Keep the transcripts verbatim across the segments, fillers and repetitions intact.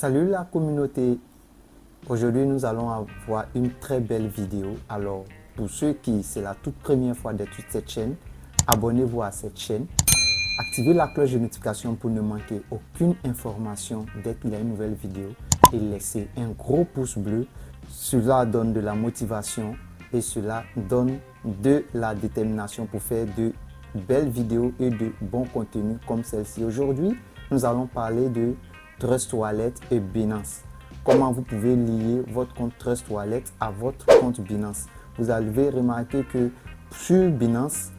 Salut la communauté. Aujourd'hui nous allons avoir une très belle vidéo. Alors pour ceux qui c'est la toute première fois d'être sur cette chaîne, abonnez-vous à cette chaîne, activez la cloche de notification pour ne manquer aucune information dès qu'il y a une nouvelle vidéo et laissez un gros pouce bleu. Cela donne de la motivation et cela donne de la détermination pour faire de belles vidéos et de bons contenus comme celle-ci. Aujourd'hui nous allons parler de Trust Wallet et Binance. Comment vous pouvez lier votre compte Trust Wallet à votre compte Binance. Vous avez remarqué que sur Binance,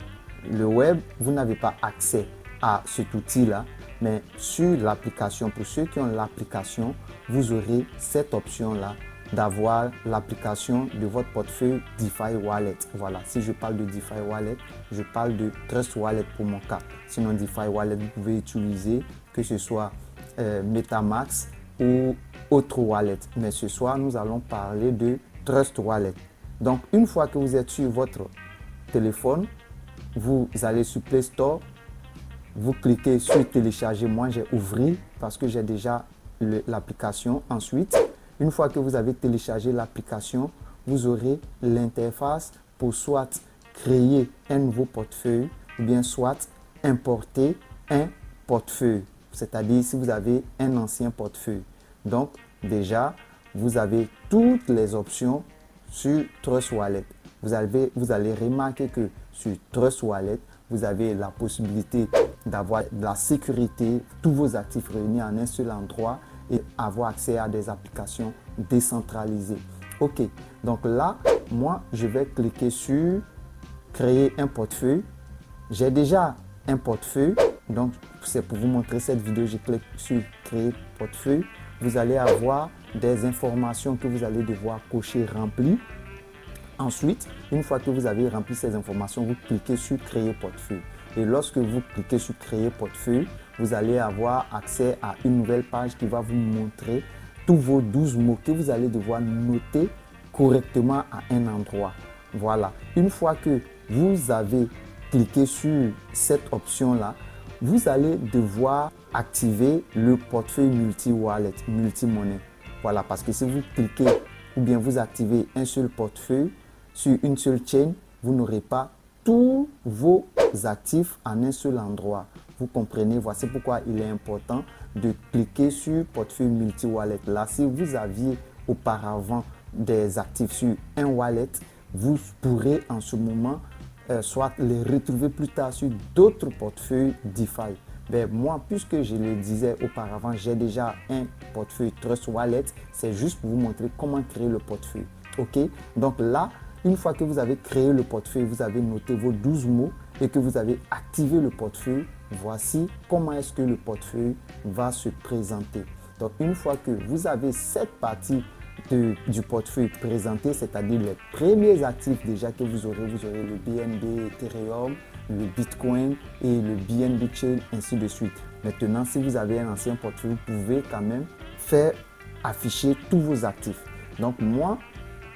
le web, vous n'avez pas accès à cet outil-là, mais sur l'application, pour ceux qui ont l'application, vous aurez cette option-là d'avoir l'application de votre portefeuille DeFi Wallet. Voilà, si je parle de DeFi Wallet, je parle de Trust Wallet pour mon cas. Sinon, DeFi Wallet, vous pouvez utiliser que ce soit Euh, MetaMax ou autre wallet, mais ce soir nous allons parler de Trust Wallet. Donc une fois que vous êtes sur votre téléphone, vous allez sur Play Store, vous cliquez sur télécharger. Moi j'ai ouvert parce que j'ai déjà l'application. Ensuite, une fois que vous avez téléchargé l'application, vous aurez l'interface pour soit créer un nouveau portefeuille ou bien soit importer un portefeuille. C'est-à-dire si vous avez un ancien portefeuille. Donc déjà, vous avez toutes les options sur Trust Wallet. Vous, avez, vous allez remarquer que sur Trust Wallet, vous avez la possibilité d'avoir de la sécurité, tous vos actifs réunis en un seul endroit et avoir accès à des applications décentralisées. Ok, donc là, moi, je vais cliquer sur « Créer un portefeuille ». J'ai déjà un portefeuille. Donc, c'est pour vous montrer cette vidéo, je clique sur « Créer portefeuille ». Vous allez avoir des informations que vous allez devoir cocher « Remplir ». Ensuite, une fois que vous avez rempli ces informations, vous cliquez sur « Créer portefeuille ». Et lorsque vous cliquez sur « Créer portefeuille », vous allez avoir accès à une nouvelle page qui va vous montrer tous vos douze mots que vous allez devoir noter correctement à un endroit. Voilà. Une fois que vous avez cliqué sur cette option-là, vous allez devoir activer le portefeuille multi-wallet, multi-monnaie. Voilà, parce que si vous cliquez ou bien vous activez un seul portefeuille sur une seule chaîne, vous n'aurez pas tous vos actifs en un seul endroit. Vous comprenez, voici pourquoi il est important de cliquer sur portefeuille multi-wallet. Là, si vous aviez auparavant des actifs sur un wallet, vous pourrez en ce moment Euh, soit les retrouver plus tard sur d'autres portefeuilles DeFi. Ben, moi, puisque je le disais auparavant, j'ai déjà un portefeuille Trust Wallet. C'est juste pour vous montrer comment créer le portefeuille. Ok? Donc là, une fois que vous avez créé le portefeuille, vous avez noté vos douze mots et que vous avez activé le portefeuille, voici comment est-ce que le portefeuille va se présenter. Donc une fois que vous avez cette partie De, du portefeuille présenté, c'est-à-dire les premiers actifs déjà que vous aurez, vous aurez le B N B, Ethereum, le Bitcoin et le B N B Chain, ainsi de suite. Maintenant, si vous avez un ancien portefeuille, vous pouvez quand même faire afficher tous vos actifs. Donc moi,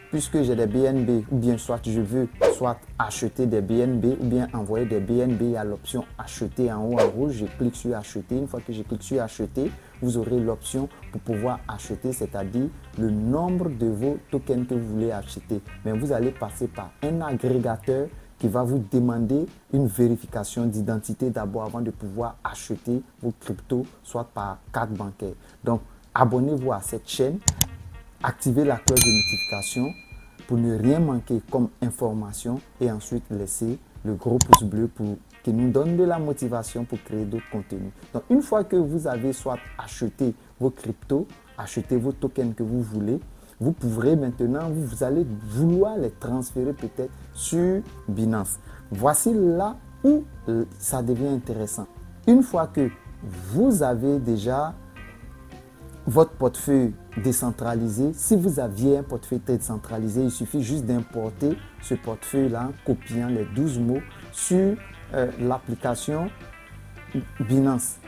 puisque j'ai des B N B, ou bien soit je veux soit acheter des B N B, ou bien envoyer des B N B à l'option acheter en haut en rouge, je clique sur acheter. Une fois que je clique sur acheter, vous aurez l'option pour pouvoir acheter, c'est-à-dire le nombre de vos tokens que vous voulez acheter. Mais vous allez passer par un agrégateur qui va vous demander une vérification d'identité d'abord avant de pouvoir acheter vos cryptos, soit par carte bancaire. Donc, abonnez-vous à cette chaîne, activez la cloche de notification pour ne rien manquer comme information et ensuite laissez le gros pouce bleu pour qui nous donne de la motivation pour créer d'autres contenus. Donc, une fois que vous avez soit acheté vos cryptos, acheté vos tokens que vous voulez, vous pourrez maintenant, vous, vous allez vouloir les transférer peut-être sur Binance. Voici là où ça devient intéressant. Une fois que vous avez déjà votre portefeuille décentralisé, si vous aviez un portefeuille décentralisé, il suffit juste d'importer ce portefeuille-là en copiant les douze mots sur Euh, l'application Binance.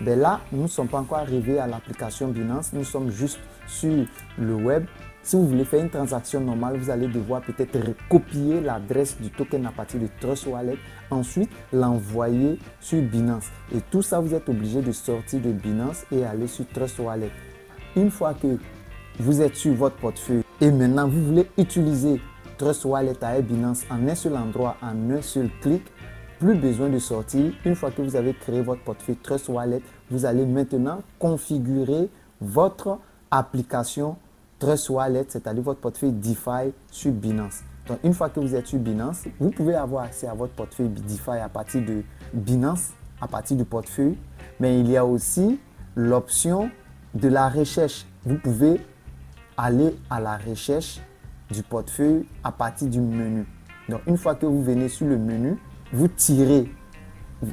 Ben là, nous ne sommes pas encore arrivés à l'application Binance, nous sommes juste sur le web. Si vous voulez faire une transaction normale, vous allez devoir peut-être recopier l'adresse du token à partir de Trust Wallet, ensuite l'envoyer sur Binance. Et tout ça, vous êtes obligé de sortir de Binance et aller sur Trust Wallet. Une fois que vous êtes sur votre portefeuille et maintenant vous voulez utiliser Trust Wallet à Binance en un seul endroit, en un seul clic, plus besoin de sortir. Une fois que vous avez créé votre portefeuille Trust Wallet, vous allez maintenant configurer votre application Trust Wallet, c'est-à-dire votre portefeuille DeFi sur Binance. Donc, une fois que vous êtes sur Binance, vous pouvez avoir accès à votre portefeuille DeFi à partir de Binance, à partir du portefeuille. Mais il y a aussi l'option de la recherche. Vous pouvez aller à la recherche du portefeuille à partir du menu. Donc, une fois que vous venez sur le menu, vous tirez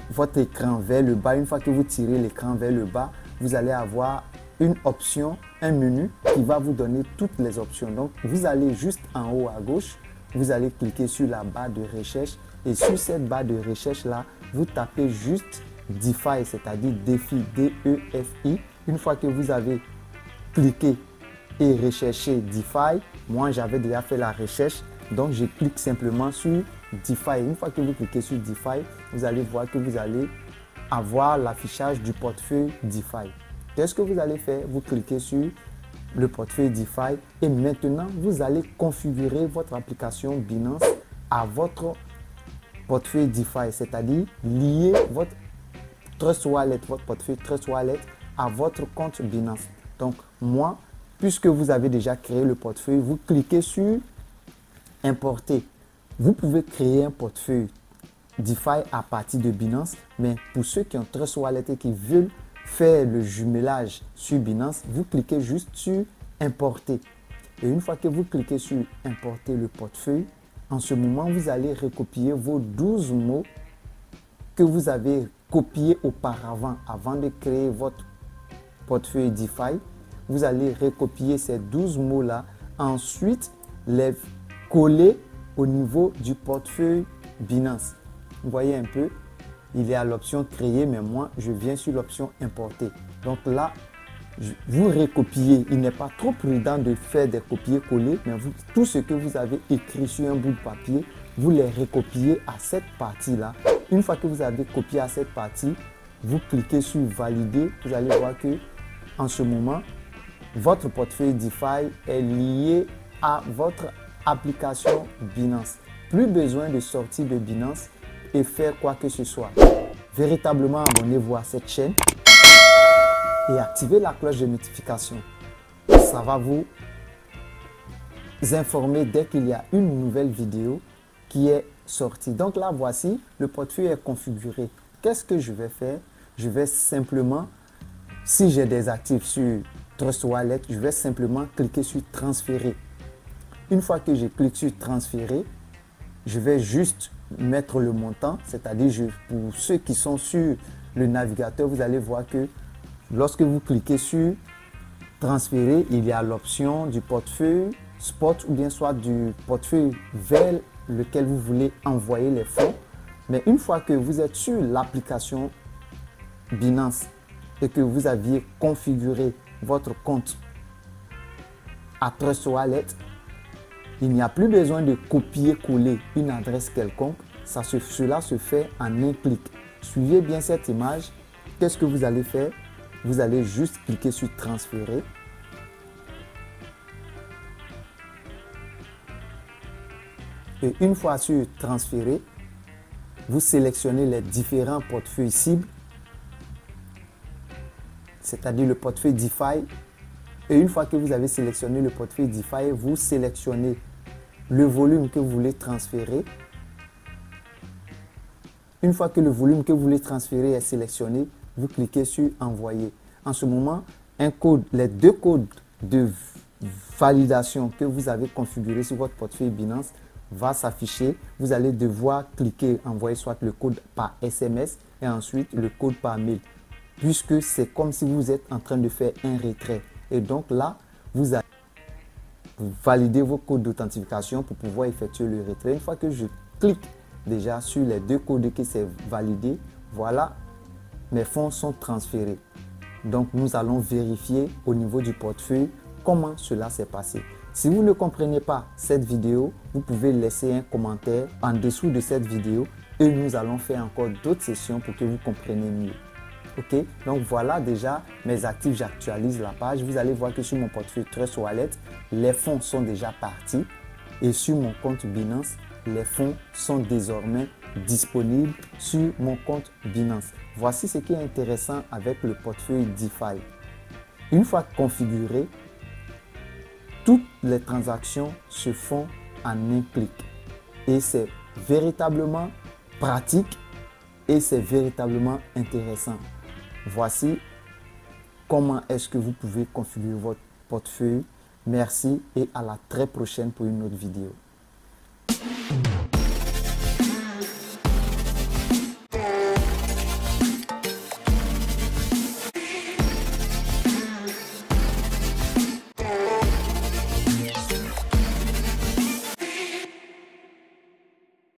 votre écran vers le bas. Une fois que vous tirez l'écran vers le bas, vous allez avoir une option, un menu qui va vous donner toutes les options. Donc, vous allez juste en haut à gauche, vous allez cliquer sur la barre de recherche et sur cette barre de recherche-là, vous tapez juste DeFi, c'est-à-dire défi, D E F I. Une fois que vous avez cliqué et recherché DeFi, moi j'avais déjà fait la recherche, donc je clique simplement sur DeFi. Une fois que vous cliquez sur DeFi, vous allez voir que vous allez avoir l'affichage du portefeuille DeFi. Qu'est-ce que vous allez faire? Vous cliquez sur le portefeuille DeFi et maintenant, vous allez configurer votre application Binance à votre portefeuille DeFi, c'est-à-dire lier votre Trust Wallet, votre portefeuille Trust Wallet à votre compte Binance. Donc, moi, puisque vous avez déjà créé le portefeuille, vous cliquez sur « Importer ». Vous pouvez créer un portefeuille DeFi à partir de Binance, mais pour ceux qui ont Trust Wallet et qui veulent faire le jumelage sur Binance, vous cliquez juste sur importer. Et une fois que vous cliquez sur importer le portefeuille, en ce moment, vous allez recopier vos douze mots que vous avez copiés auparavant, avant de créer votre portefeuille DeFi. Vous allez recopier ces douze mots-là, ensuite les coller au niveau du portefeuille Binance. Vous voyez un peu? Il y a l'option créer, mais moi, je viens sur l'option importer. Donc là, vous recopiez. Il n'est pas trop prudent de faire des copier-coller, mais vous, tout ce que vous avez écrit sur un bout de papier, vous les recopiez à cette partie-là. Une fois que vous avez copié à cette partie, vous cliquez sur valider. Vous allez voir que, en ce moment, votre portefeuille DeFi est lié à votre application Binance. Plus besoin de sortir de Binance et faire quoi que ce soit. Véritablement, abonnez-vous à cette chaîne et activez la cloche de notification. Ça va vous informer dès qu'il y a une nouvelle vidéo qui est sortie. Donc là, voici, le portefeuille est configuré. Qu'est-ce que je vais faire? Je vais simplement, si j'ai des actifs sur Trust Wallet, je vais simplement cliquer sur transférer. Une fois que je clique sur transférer, je vais juste mettre le montant, c'est-à-dire pour ceux qui sont sur le navigateur, vous allez voir que lorsque vous cliquez sur transférer, il y a l'option du portefeuille spot ou bien soit du portefeuille vers lequel vous voulez envoyer les fonds. Mais une fois que vous êtes sur l'application Binance et que vous aviez configuré votre compte à Trust Wallet, il n'y a plus besoin de copier-coller une adresse quelconque. Ça se, cela se fait en un clic. Suivez bien cette image. Qu'est-ce que vous allez faire? Vous allez juste cliquer sur « Transférer ». Et une fois sur « Transférer », vous sélectionnez les différents portefeuilles cibles, c'est-à-dire le portefeuille DeFi. Et une fois que vous avez sélectionné le portefeuille DeFi, vous sélectionnez le volume que vous voulez transférer. Une fois que le volume que vous voulez transférer est sélectionné, vous cliquez sur envoyer. En ce moment, un code, les deux codes de validation que vous avez configurés sur votre portefeuille Binance va s'afficher. Vous allez devoir cliquer envoyer soit le code par S M S et ensuite le code par mail, puisque c'est comme si vous êtes en train de faire un retrait. Et donc là, vous allez valider vos codes d'authentification pour pouvoir effectuer le retrait. Une fois que je clique déjà sur les deux codes qui sont validés, voilà, mes fonds sont transférés. Donc, nous allons vérifier au niveau du portefeuille comment cela s'est passé. Si vous ne comprenez pas cette vidéo, vous pouvez laisser un commentaire en dessous de cette vidéo et nous allons faire encore d'autres sessions pour que vous compreniez mieux. Ok, donc voilà déjà mes actifs, j'actualise la page. Vous allez voir que sur mon portefeuille Trust Wallet, les fonds sont déjà partis et sur mon compte Binance, les fonds sont désormais disponibles sur mon compte Binance. Voici ce qui est intéressant avec le portefeuille DeFi. Une fois configuré, toutes les transactions se font en un clic et c'est véritablement pratique et c'est véritablement intéressant. Voici comment est-ce que vous pouvez configurer votre portefeuille. Merci et à la très prochaine pour une autre vidéo.